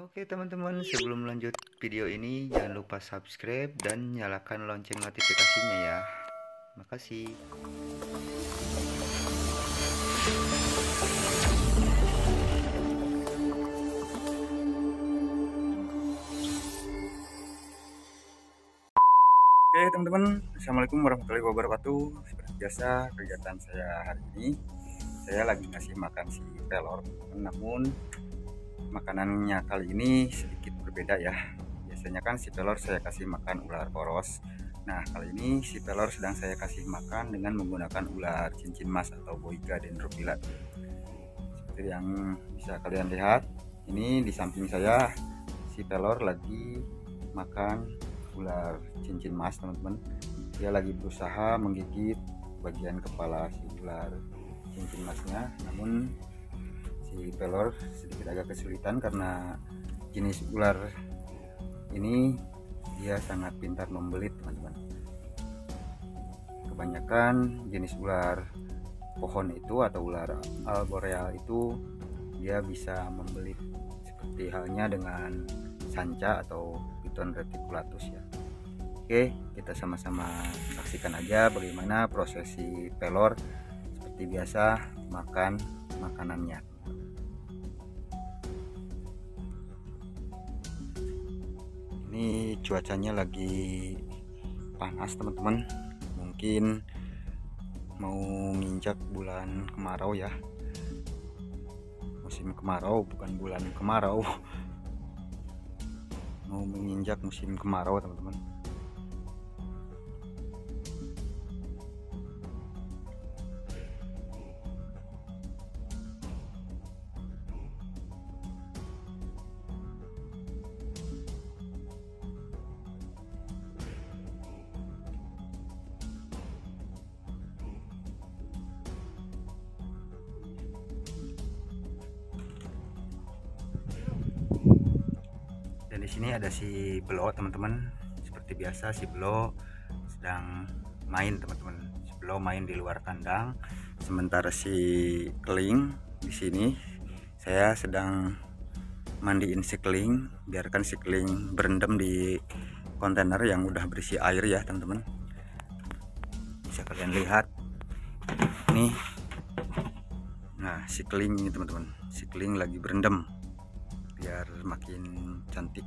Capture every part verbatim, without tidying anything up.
Oke teman-teman, sebelum lanjut video ini jangan lupa subscribe dan nyalakan lonceng notifikasinya ya. Makasih. Oke teman-teman, assalamualaikum warahmatullahi wabarakatuh. Seperti biasa kegiatan saya hari ini, saya lagi ngasih makan si telur, namun makanannya kali ini sedikit berbeda ya. Biasanya kan si telur saya kasih makan ular poros. Nah kali ini si telur sedang saya kasih makan dengan menggunakan ular cincin emas atau boiga dendrophila. Seperti yang bisa kalian lihat, ini di samping saya si telur lagi makan ular cincin emas teman-teman. Dia lagi berusaha menggigit bagian kepala si ular cincin emasnya, namun si telur sedikit agak kesulitan karena jenis ular ini dia sangat pintar membelit teman-teman. Kebanyakan jenis ular pohon itu atau ular arboreal itu dia bisa membelit, seperti halnya dengan sanca atau python reticulatus ya. Oke, kita sama-sama saksikan aja bagaimana prosesi telur seperti biasa makan makanannya. Ini cuacanya lagi panas teman-teman, mungkin mau nginjak bulan kemarau ya, musim kemarau bukan bulan kemarau mau menginjak musim kemarau teman-teman. Di sini ada si belo teman-teman, seperti biasa si belo sedang main teman-teman. Si belo main di luar kandang, sementara si keling di sini saya sedang mandiin si keling, biarkan si keling berendam di kontainer yang udah berisi air ya teman-teman. Bisa kalian lihat nih, nah si keling ini teman-teman, si keling lagi berendam biar makin cantik.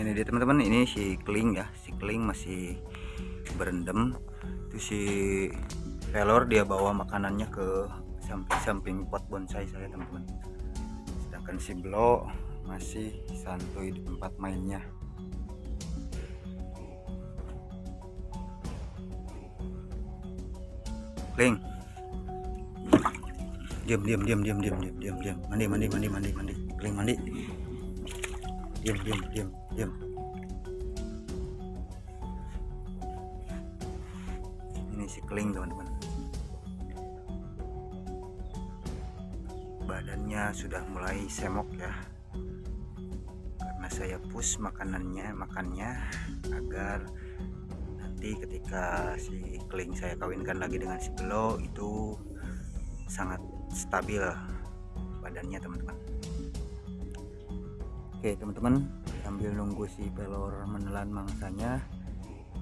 Ini dia teman-teman, ini si keling ya, si keling masih berendam. Itu si telur dia bawa makanannya ke samping-samping pot bonsai saya teman-teman. Sedangkan si belo masih santuy di tempat mainnya. Keling, diam diam diam diam diam diam diam diam, mandi mandi mandi mandi mandi, keling mandi. Diam diam diam diam. Ini si keling teman-teman, badannya sudah mulai semok ya, karena saya push makanannya makannya agar nanti ketika si keling saya kawinkan lagi dengan si belo itu sangat stabil badannya teman-teman. Oke teman-teman, sambil nunggu si telur menelan mangsanya,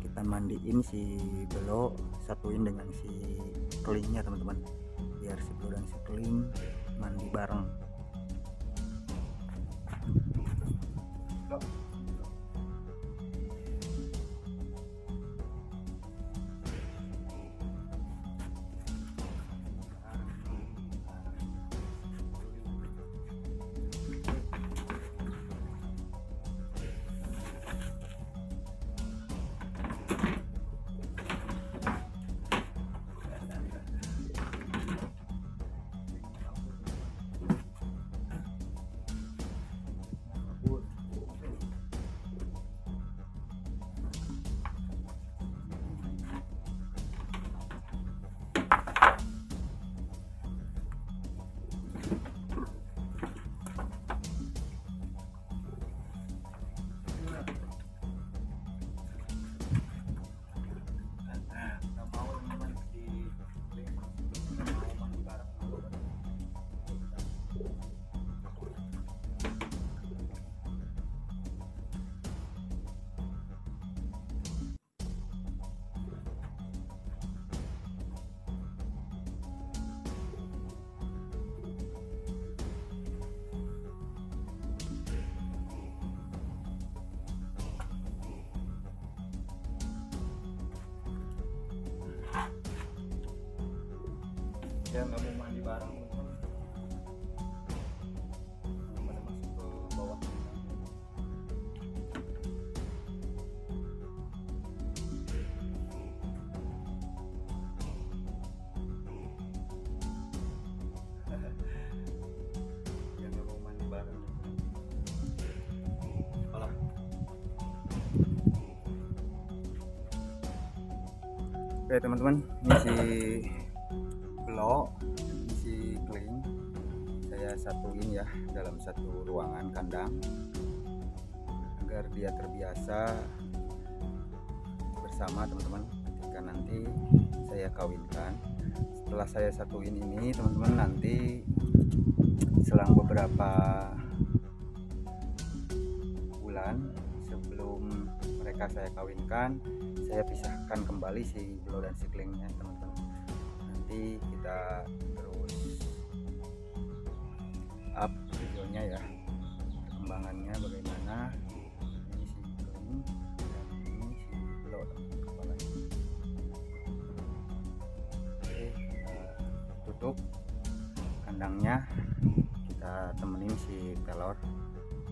kita mandiin si belo, satuin dengan si kelingnya teman-teman, biar si belo dan si keling mandi bareng. dia nggak mau mandi bareng, pada masuk ke bawah. Dia nggak mau mandi bareng. Alah. Oke teman-teman, ini si isi kling saya satuin ya dalam satu ruangan kandang agar dia terbiasa bersama teman-teman ketika nanti saya kawinkan. Setelah saya satuin ini teman-teman, nanti selang beberapa bulan sebelum mereka saya kawinkan, saya pisahkan kembali si blow dan si klingnya teman-teman. Nanti kita terus up videonya ya, perkembangannya bagaimana. Ini si kling dan ini si blow kepala ini. Oke, kita tutup kandangnya, kita temenin si telur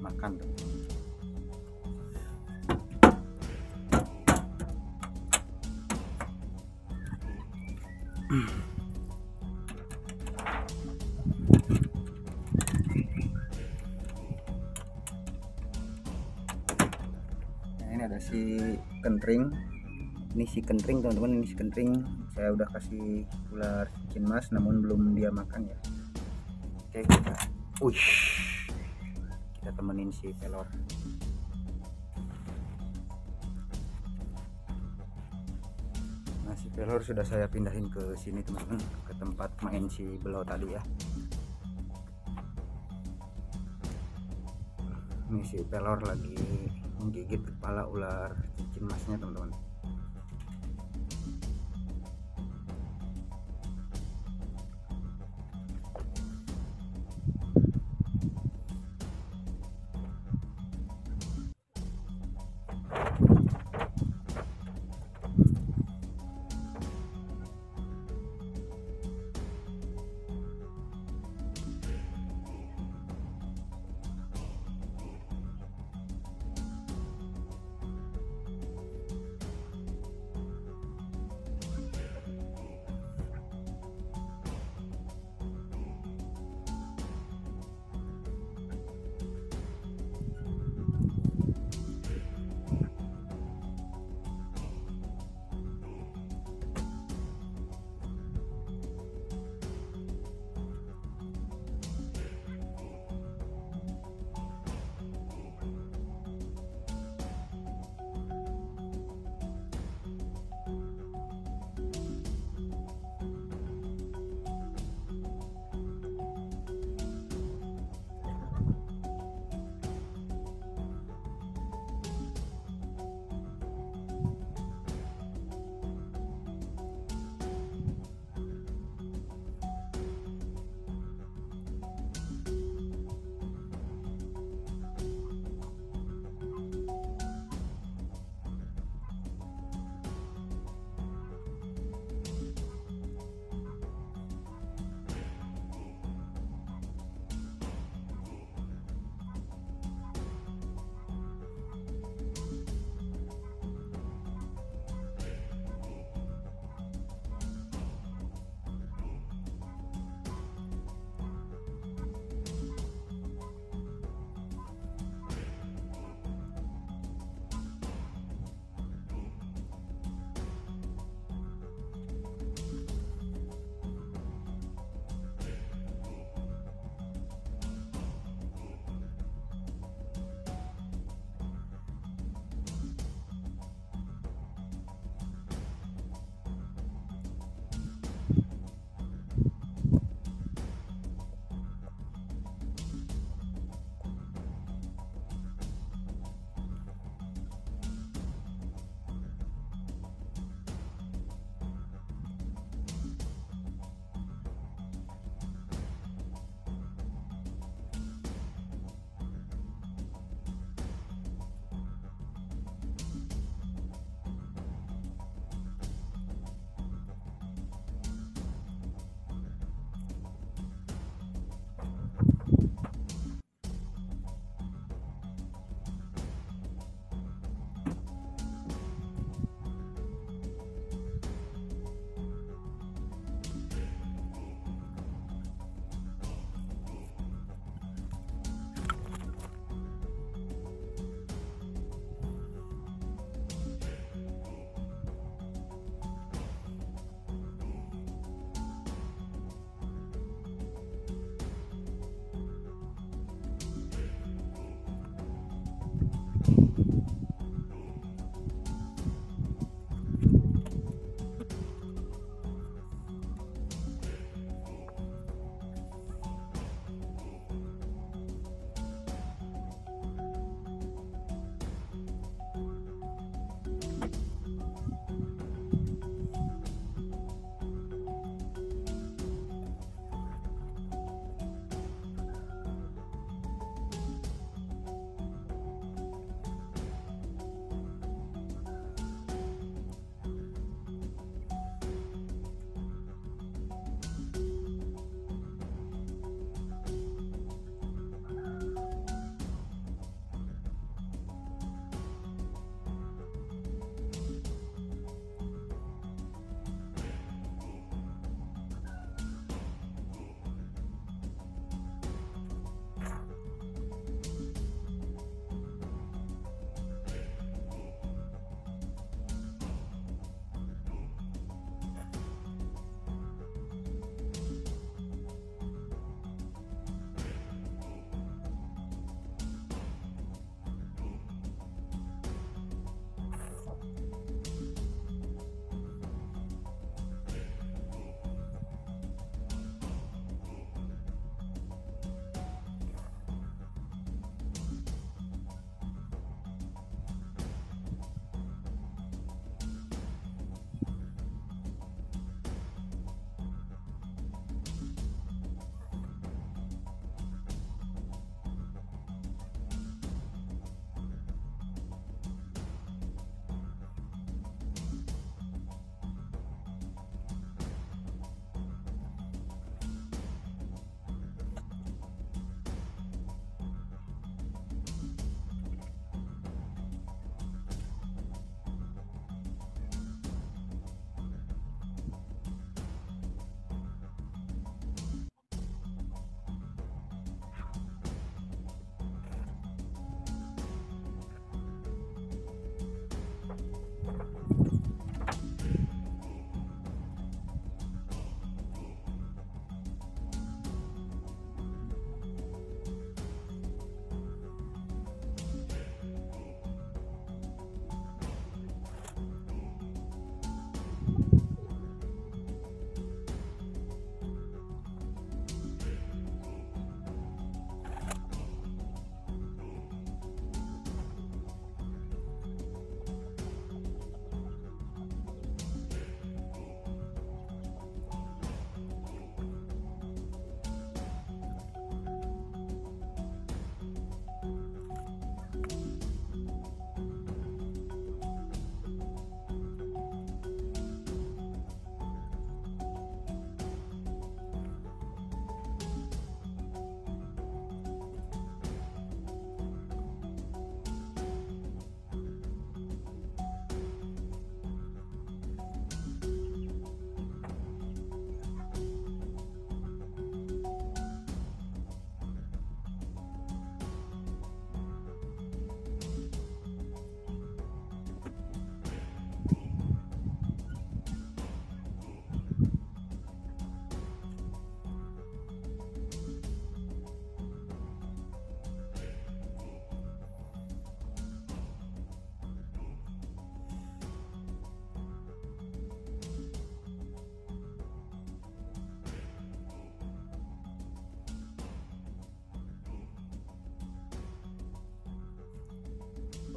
makan teman-teman. Nah, ini ada si kentring, ini si kentring teman-teman, ini si kentring saya udah kasih ular cincin emas namun belum dia makan ya. Oke, kita ush kita temenin si pelor. Si pelor sudah saya pindahin ke sini teman-teman, ke tempat main si belo tadi ya. Ini si pelor lagi menggigit kepala ular cincin emasnya teman-teman.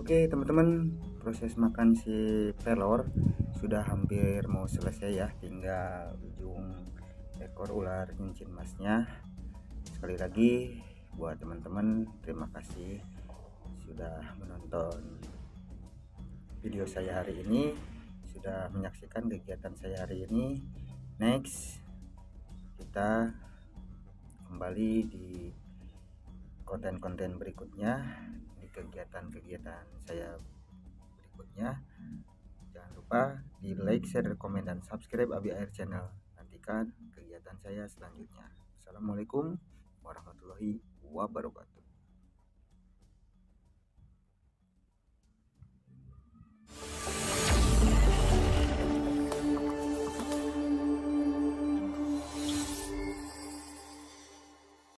Oke teman-teman, proses makan si pelor sudah hampir mau selesai ya, tinggal ujung ekor ular cincin emasnya. Sekali lagi buat teman-teman, terima kasih sudah menonton video saya hari ini, sudah menyaksikan kegiatan saya hari ini. Next, kita kembali di konten-konten berikutnya, di kegiatan-kegiatan saya berikutnya. Jangan lupa di like, share, komen, dan subscribe abyarchannel. Nantikan kegiatan saya selanjutnya. Assalamualaikum warahmatullahi wabarakatuh.